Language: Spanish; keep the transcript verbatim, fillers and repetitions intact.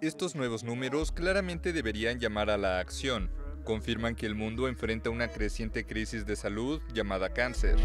Estos nuevos números claramente deberían llamar a la acción. Confirman que el mundo enfrenta una creciente crisis de salud llamada cáncer.